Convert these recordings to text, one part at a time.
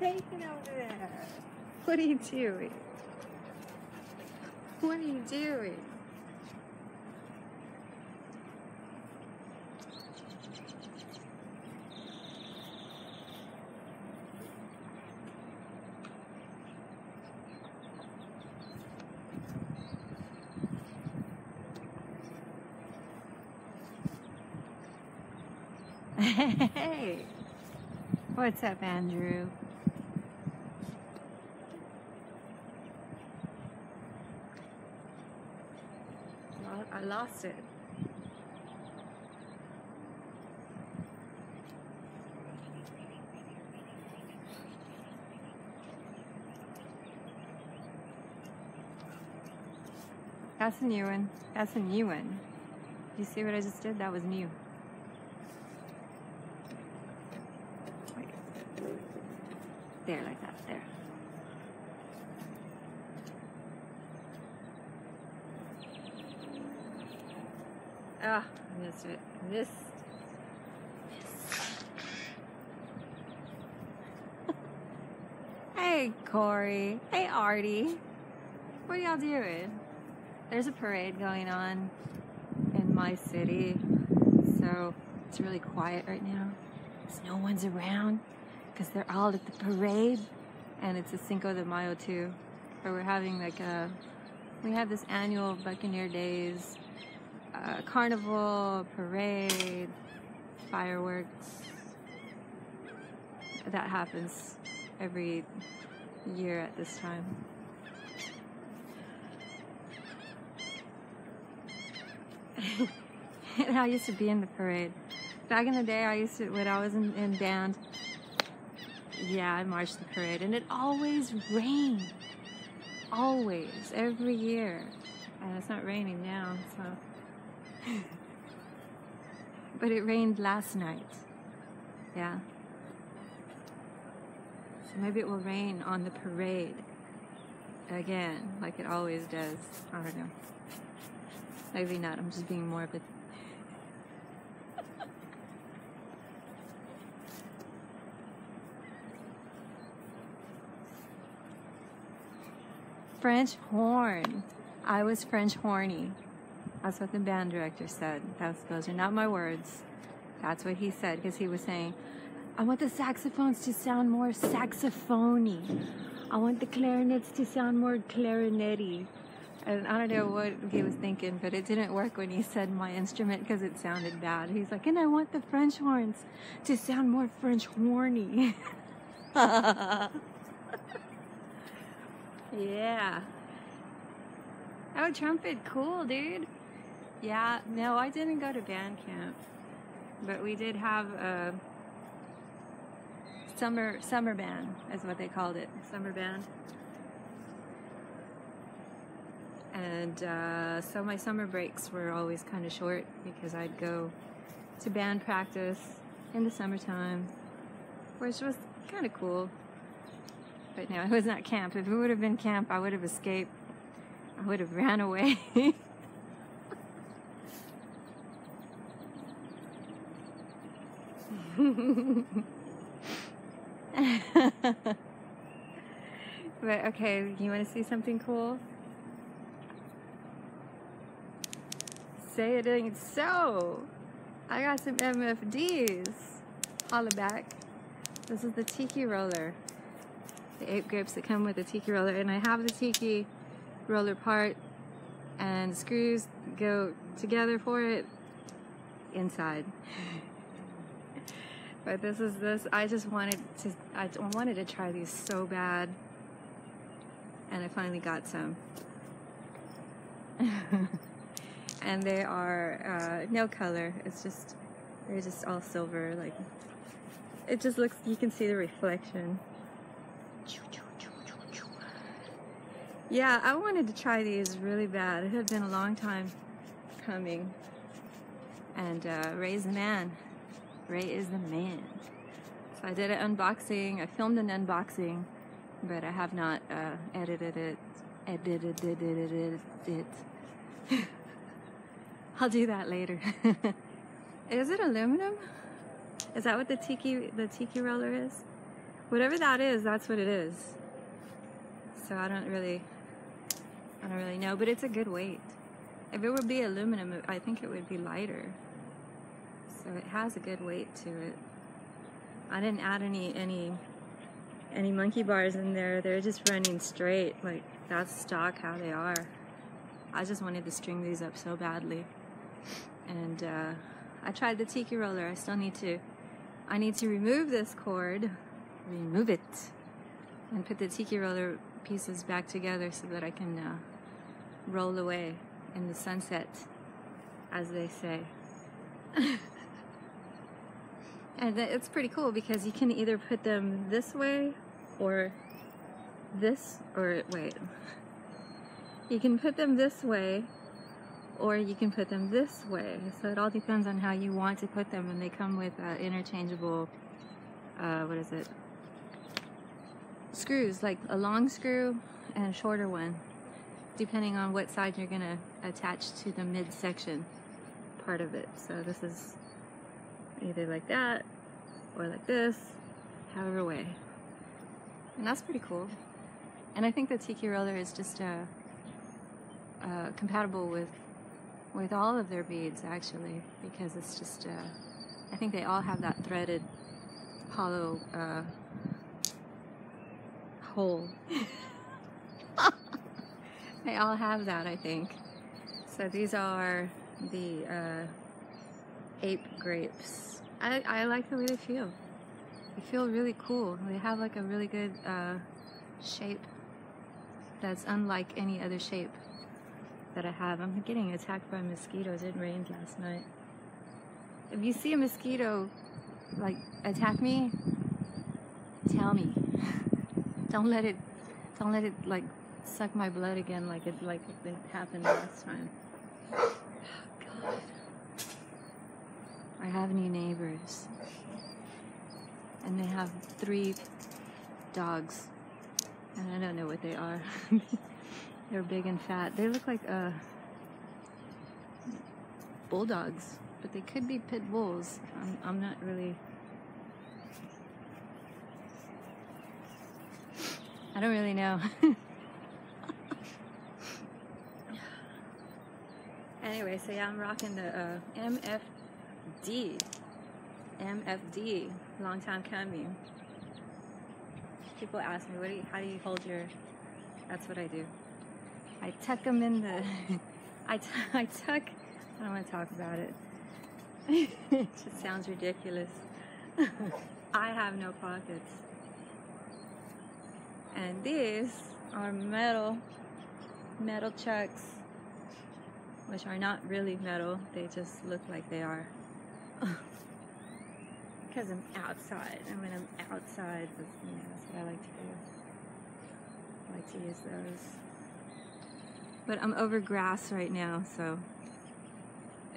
Taking over there. What are you doing? What are you doing? Hey, what's up, Andrew? Well, I lost it. That's a new one. That's a new one. You see what I just did? That was new. There, like that, there. Ah, I missed it. Hey, Corey. Hey, Artie. What are y'all doing? There's a parade going on in my city, so it's really quiet right now. There's no one's around, because they're all at the parade, and it's a Cinco de Mayo too, where we're having like a, we have this annual Buccaneer Days, carnival, parade, fireworks, that happens every year at this time. And I used to be in the parade. Back in the day, I used to, when I was in band, yeah, I marched the parade, and it always rained. Always, every year. And it's not raining now, so. But it rained last night. Yeah. So maybe it will rain on the parade again, like it always does. I don't know. Maybe not, I'm just being morbid. French horn. I was French horny. That's what the band director said. Those are not my words. That's what he said, because he was saying, I want the saxophones to sound more saxophony. I want the clarinets to sound more clarinetty. And I don't know what he was thinking, but it didn't work when he said my instrument, because it sounded bad. He's like, and I want the French horns to sound more French horny. Yeah. Oh, trumpet, cool, dude. Yeah, no, I didn't go to band camp, but we did have a summer band, is what they called it, summer band. And so my summer breaks were always kind of short, because I'd go to band practice in the summertime, which was kind of cool. But no, it was not camp. If it would have been camp, I would have escaped. I would have ran away. But okay, you want to see something cool? Say it ain't so. I got some MFDs. Holla back. This is the Tiki Roller. The Ape Grips that come with the Tiki Roller, and I have the Tiki Roller part and screws go together for it inside. But this is this. I wanted to try these so bad, and I finally got some. And they are no color. It's just, they're just all silver. Like, it just looks. You can see the reflection. Yeah, I wanted to try these really bad. It had been a long time coming. And Ray's the man. Ray is the man. So I did an unboxing. I filmed an unboxing, but I have not edited it. I'll do that later. Is it aluminum? Is that what the Tiki Roller is? Whatever that is, that's what it is. So I don't really know, but it's a good weight. If it would be aluminum, I think it would be lighter. So it has a good weight to it. I didn't add any monkey bars in there. They're just running straight, like that's stock how they are. I just wanted to string these up so badly. And I tried the Tiki Roller. I still need to, I need to remove this cord, remove it, and put the Tiki Roller pieces back together so that I can roll away in the sunset, as they say. And it's pretty cool because you can either put them this way or this, or wait, you can put them this way or you can put them this way. So it all depends on how you want to put them, and they come with interchangeable, what is it, screws, like a long screw and a shorter one, depending on what side you're gonna attach to the midsection part of it. So this is either like that or like this, however way. And that's pretty cool. And I think the Tiki Roller is just compatible with all of their beads, actually, because it's just, I think they all have that threaded hollow hole. They all have that, I think. So these are the Ape Grips. I like the way they feel. They feel really cool. They have like a really good shape that's unlike any other shape that I have. I'm getting attacked by mosquitoes. It rained last night. If you see a mosquito like attack me, tell me. Don't let it like suck my blood again like it happened last time. Oh God. I have new neighbors, and they have 3 dogs, and I don't know what they are. They're big and fat. They look like bulldogs, but they could be pit bulls. I'm not really... I don't really know. Anyway, so yeah, I'm rocking the MFD, long time coming. People ask me, how do you hold your... That's what I do. I tuck them in the... I don't want to talk about it. It just sounds ridiculous. I have no pockets. And these are metal chucks, which are not really metal. They just look like they are. Because I'm outside, and when I'm outside, you know, that's what I like to do. I like to use those. But I'm over grass right now, so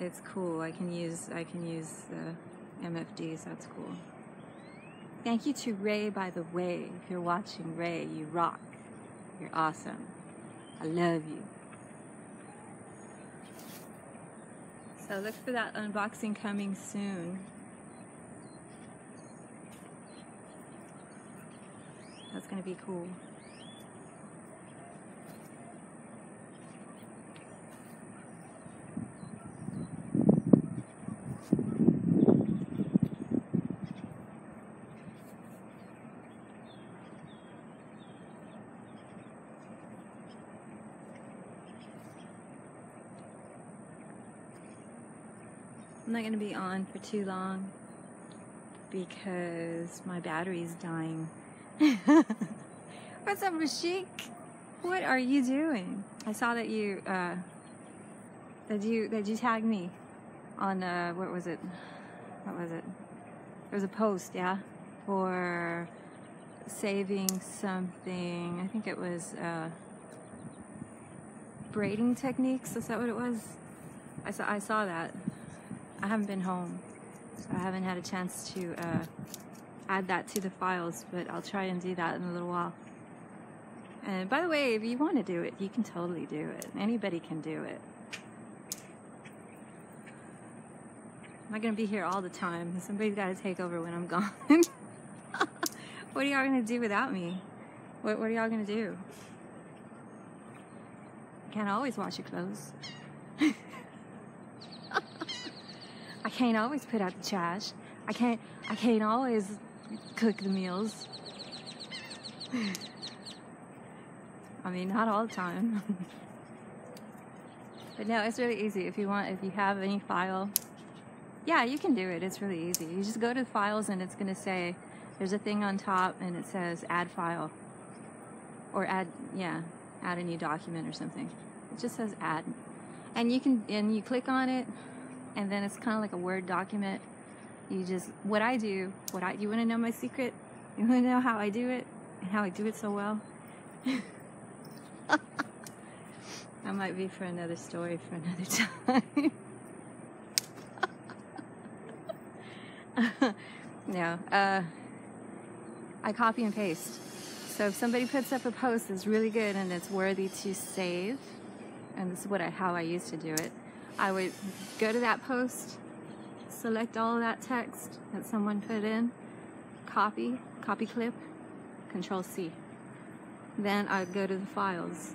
it's cool. I can use the MFDs. That's cool. Thank you to Ray, by the way. If you're watching, Ray, you rock. You're awesome. I love you. So look for that unboxing coming soon. That's gonna be cool. I'm not going to be on for too long because my battery's dying. What's up, Rashik? What are you doing? I saw that you that you tagged me on what was it? There was a post, yeah, for saving something. I think it was braiding techniques. Is that what it was? I saw that. I haven't been home, so I haven't had a chance to add that to the files, but I'll try and do that in a little while. And by the way, if you want to do it, you can totally do it. Anybody can do it. I'm not going to be here all the time. Somebody's got to take over when I'm gone. What are y'all gonna do without me? What are y'all gonna do? Can't always wash your clothes. I can't always put out the trash. I can't always cook the meals. I mean, not all the time. But no, it's really easy. If you have any file, yeah, you can do it. It's really easy. You just go to files and it's gonna say, there's a thing on top and it says add file. Or add a new document or something. It just says add. And you click on it, and then it's kind of like a Word document. You just, you wanna know my secret? You wanna know how I do it? And how I do it so well? That might be for another story for another time. No, I copy and paste. So if somebody puts up a post that's really good and it's worthy to save, and this is how I used to do it, I would go to that post, select all of that text that someone put in, copy clip, Control-C. Then I'd go to the files.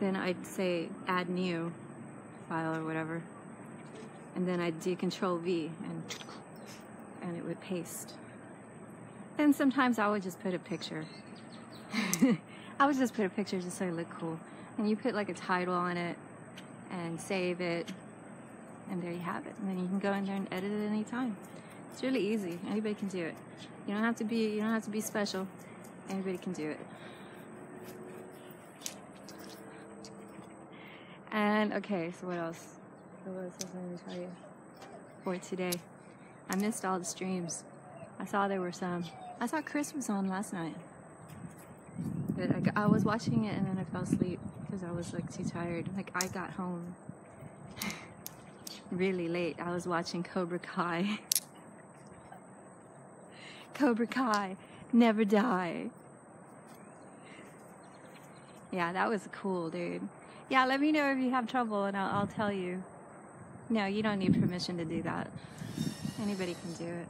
Then I'd say add new file or whatever. And then I'd do Control-V and it would paste. Then sometimes I would just put a picture. I would just put a picture just so it looked cool. And you put like a title on it and save it. And there you have it. And then you can go in there and edit it any time. It's really easy. Anybody can do it. You don't have to be special. Anybody can do it. And okay, so what else? What else was I going to tell you for today? I missed all the streams. I saw there were some. I saw Chris was on last night. But I was watching it and then I fell asleep because I was like too tired. Like I got home really late. I was watching Cobra Kai. Cobra Kai, never die. Yeah, that was cool, dude. Yeah, let me know if you have trouble and I'll tell you. No, you don't need permission to do that. Anybody can do it.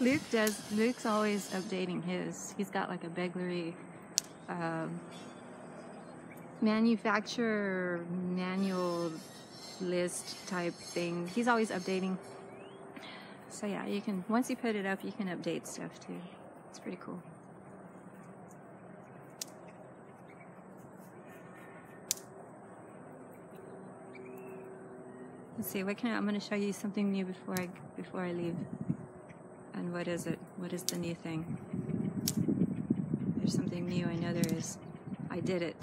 Luke's always updating his. He's got like a burglary manufacturer manual list type thing. He's always updating. So yeah, you can, once you put it up, you can update stuff too. It's pretty cool. Let's see, I'm going to show you something new before I leave. And what is it? What is the new thing? There's something new, I know there is. I did it,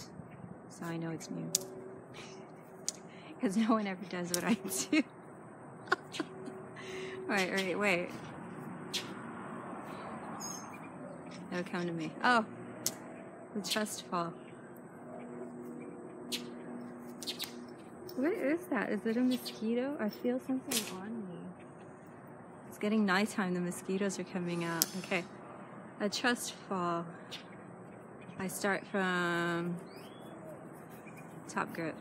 so I know it's new. Because no one ever does what I do. All right, wait. It'll come to me. Oh, the chest fall. What is that? Is it a mosquito? I feel something on me. It's getting nighttime. The mosquitoes are coming out. Okay. A trust fall. I start from top grip.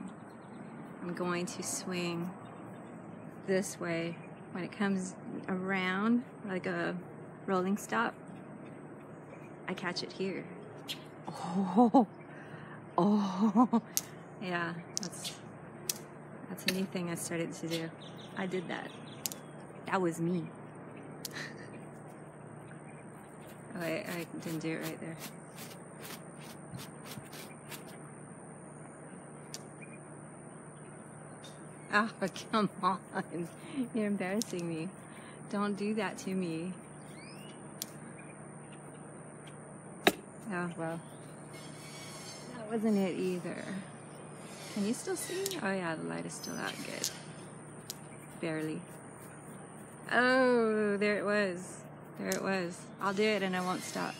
I'm going to swing this way. When it comes around, like a rolling stop, I catch it here. Oh! Oh! Yeah, that's a new thing I started to do. I did that. That was me. Oh, I didn't do it right there. Ah, oh, come on. You're embarrassing me. Don't do that to me. Oh, well. That wasn't it either. Can you still see? Oh yeah, the light is still out. Good. Barely. Oh, there it was. There it was. I'll do it and I won't stop.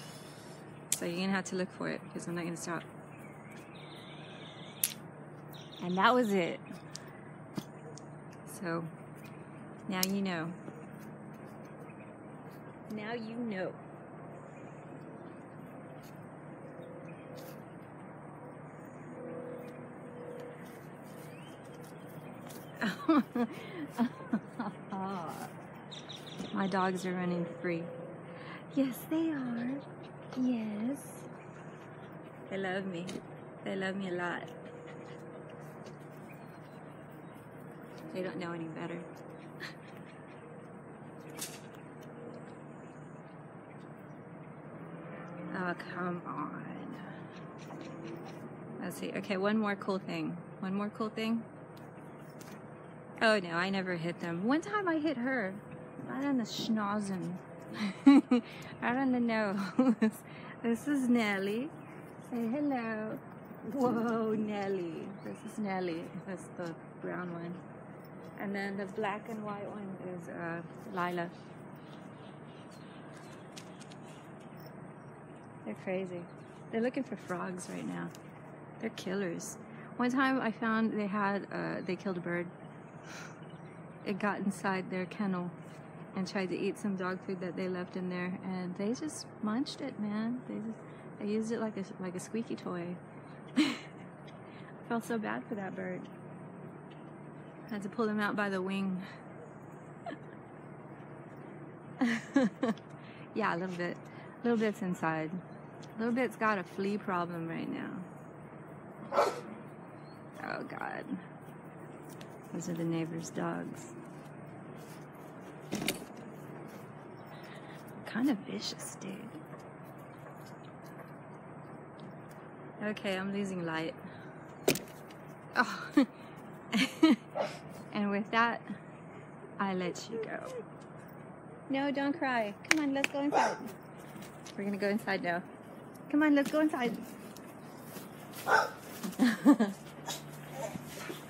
So you're gonna have to look for it because I'm not gonna stop. And that was it. So now you know. Now you know. My dogs are running free. Yes, they are. Yes. They love me. They love me a lot. They don't know any better. Oh, come on. Let's see. Okay, one more cool thing. One more cool thing. Oh, no, I never hit them. One time I hit her. Right on the schnozzin. Right on the nose. This is Nelly. Say hello. Whoa, Nelly. This is Nelly. That's the brown one. And then the black and white one is Lila. They're crazy. They're looking for frogs right now. They're killers. One time I found they had, they killed a bird. It got inside their kennel and tried to eat some dog food that they left in there, and they just munched it, man. They used it like a squeaky toy. I felt so bad for that bird. I had to pull them out by the wing. Yeah, a little bit. Little bit's inside. Little bit's got a flea problem right now. Oh God. Those are the neighbor's dogs. Kind of vicious, dude. Okay, I'm losing light. Oh. And with that, I let you go. No, don't cry. Come on, let's go inside. We're gonna go inside now. Come on, let's go inside.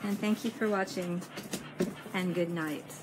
And thank you for watching, and good night.